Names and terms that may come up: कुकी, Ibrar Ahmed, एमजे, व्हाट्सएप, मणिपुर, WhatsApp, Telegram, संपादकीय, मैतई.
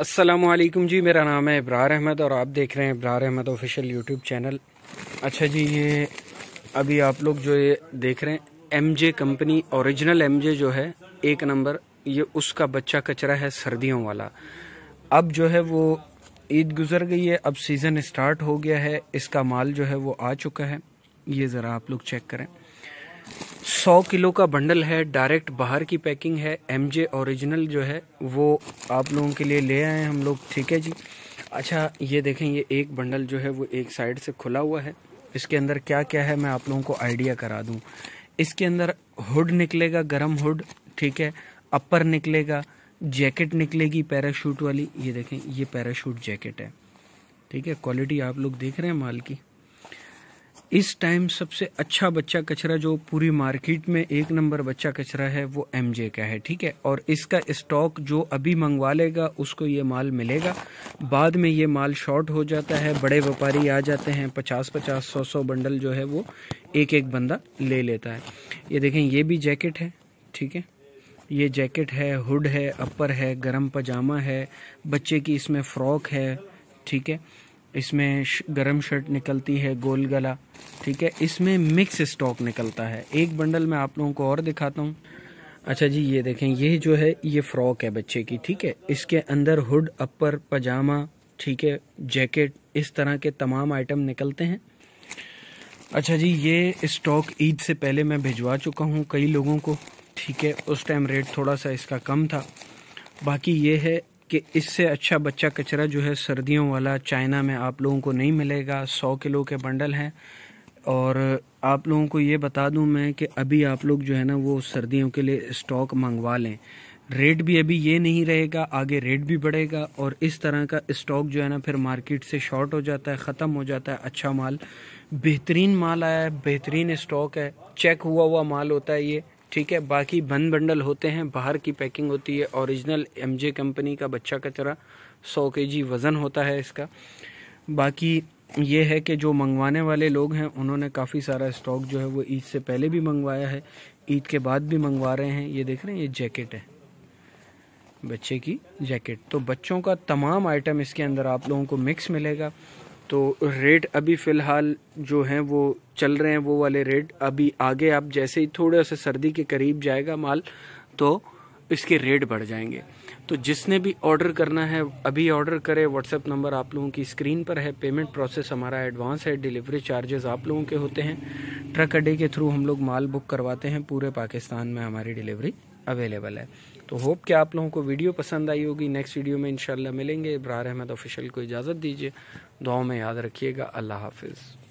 अस्सलामुअलैकुम जी, मेरा नाम है इब्रार अहमद और आप देख रहे हैं Ibrar Ahmed official YouTube channel. अच्छा जी, ये अभी आप लोग जो ये देख रहे हैं एमजे कंपनी ओरिजिनल एमजे जो है 1 नंबर, ये उसका बच्चा कचरा है सर्दियों वाला। अब जो है वो ईद गुजर गई है, अब सीज़न स्टार्ट हो गया है, इसका माल जो है वो आ चुका है। ये ज़रा आप लोग चेक करें, 100 किलो का बंडल है, डायरेक्ट बाहर की पैकिंग है। एमजे ओरिजिनल जो है वो आप लोगों के लिए ले आए हैं हम लोग, ठीक है जी। अच्छा ये देखें, ये एक बंडल जो है वो एक साइड से खुला हुआ है, इसके अंदर क्या क्या है मैं आप लोगों को आइडिया करा दूं। इसके अंदर हुड निकलेगा, गरम हुड, ठीक है, अपर निकलेगा, जैकेट निकलेगी पैराशूट वाली। ये देखें, ये पैराशूट जैकेट है, ठीक है। क्वालिटी आप लोग देख रहे हैं माल की। इस टाइम सबसे अच्छा बच्चा कचरा जो पूरी मार्केट में 1 नंबर बच्चा कचरा है वो एमजे का है, ठीक है। और इसका स्टॉक जो अभी मंगवा लेगा उसको ये माल मिलेगा, बाद में ये माल शॉर्ट हो जाता है, बड़े व्यापारी आ जाते हैं, 50-50, 100-100 बंडल जो है वो एक बंदा ले लेता है। ये देखें, ये भी जैकेट है, ठीक है, ये जैकेट है, हुड है, अपर है, गर्म पजामा है, बच्चे की इसमें फ्रॉक है, ठीक है, इसमें गरम शर्ट निकलती है, गोल गला, ठीक है, इसमें मिक्स स्टॉक निकलता है। एक बंडल मैं आप लोगों को और दिखाता हूँ। अच्छा जी, ये देखें, ये जो है ये फ्रॉक है बच्चे की, ठीक है, इसके अंदर हुड, अपर, पजामा, ठीक है, जैकेट, इस तरह के तमाम आइटम निकलते हैं। अच्छा जी, ये स्टॉक ईद से पहले मैं भिजवा चुका हूँ कई लोगों को, ठीक है, उस टाइम रेट थोड़ा सा इसका कम था। बाकी ये है कि इससे अच्छा बच्चा कचरा जो है सर्दियों वाला चाइना में आप लोगों को नहीं मिलेगा। 100 किलो के बंडल हैं और आप लोगों को ये बता दूं मैं कि अभी आप लोग जो है ना वो सर्दियों के लिए स्टॉक मंगवा लें। रेट भी अभी ये नहीं रहेगा, आगे रेट भी बढ़ेगा और इस तरह का स्टॉक जो है ना फिर मार्केट से शॉर्ट हो जाता है, ख़त्म हो जाता है। अच्छा माल, बेहतरीन माल आया है, बेहतरीन स्टॉक है, चेक हुआ हुआ माल होता है ये, ठीक है। बाकी बंद बंडल होते हैं, बाहर की पैकिंग होती है। ओरिजिनल एमजे कंपनी का बच्चा कचरा 100 केजी वज़न होता है इसका। बाकी ये है कि जो मंगवाने वाले लोग हैं उन्होंने काफ़ी सारा स्टॉक जो है वो ईद से पहले भी मंगवाया है, ईद के बाद भी मंगवा रहे हैं। ये देख रहे हैं, ये जैकेट है, बच्चे की जैकेट, तो बच्चों का तमाम आइटम इसके अंदर आप लोगों को मिक्स मिलेगा। तो रेट अभी फ़िलहाल जो हैं वो चल रहे हैं वो वाले रेट। अभी आगे आप जैसे ही थोड़ा सा सर्दी के करीब जाएगा माल तो इसके रेट बढ़ जाएंगे। तो जिसने भी ऑर्डर करना है अभी ऑर्डर करे, व्हाट्सएप नंबर आप लोगों की स्क्रीन पर है। पेमेंट प्रोसेस हमारा एडवांस है, डिलीवरी चार्जेस आप लोगों के होते हैं। ट्रक अड्डे के थ्रू हम लोग माल बुक करवाते हैं, पूरे पाकिस्तान में हमारी डिलीवरी अवेलेबल है। तो होप कि आप लोगों को वीडियो पसंद आई होगी। नेक्स्ट वीडियो में इंशाल्लाह मिलेंगे। इब्रार अहमद ऑफिशियल को इजाज़त दीजिए, दुआओं में याद रखिएगा। अल्लाह हाफिज़।